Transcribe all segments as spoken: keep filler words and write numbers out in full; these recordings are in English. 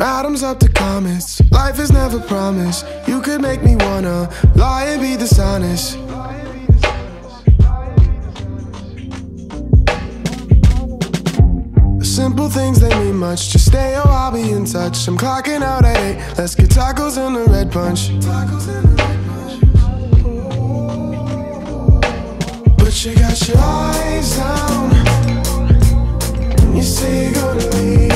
from atoms up to comets. Life is never promised. You could make me wanna lie and be dishonest. The simple things, they mean much. Just stay or I'll be in touch. I'm clocking out at eight. Let's get tacos and a red punch. But you got your eyes down and you say you're gonna leave.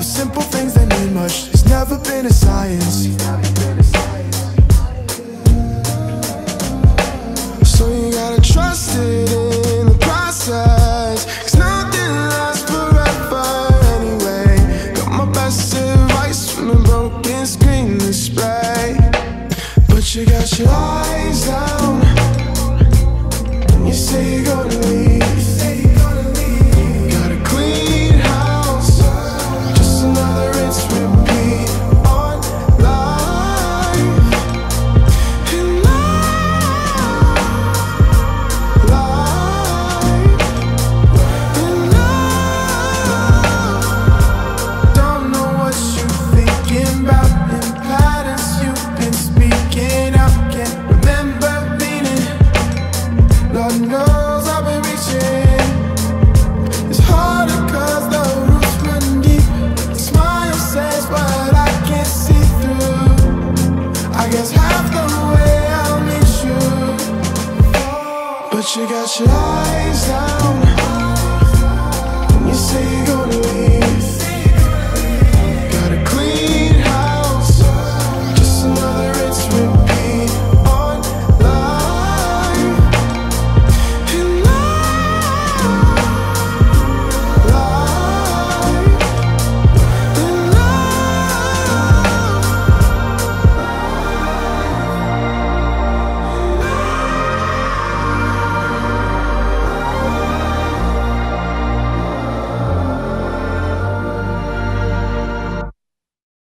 The simple things that mean much. It's never been a science. So you gotta trust it in the process, 'cause nothing lasts forever anyway. Got my best advice from a broken screen display. But you got your eyes down and you say you're gonna leave. You got your eyes down.